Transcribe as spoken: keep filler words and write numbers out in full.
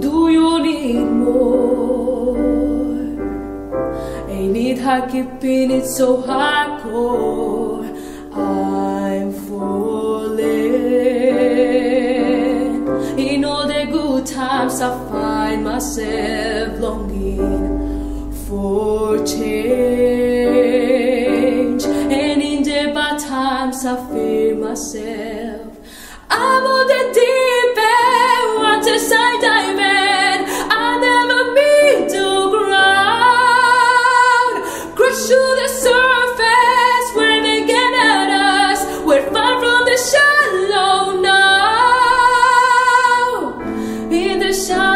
Do you need more? Ain't it hard keeping it so hardcore? I'm falling. In all the good times I find myself longing for change, and in the bad times I fear myself. I'm on the deep end, watch as I dive in. I never mean to ground, crush to the surface where they get at us. We're far from the shallow now. In the shallow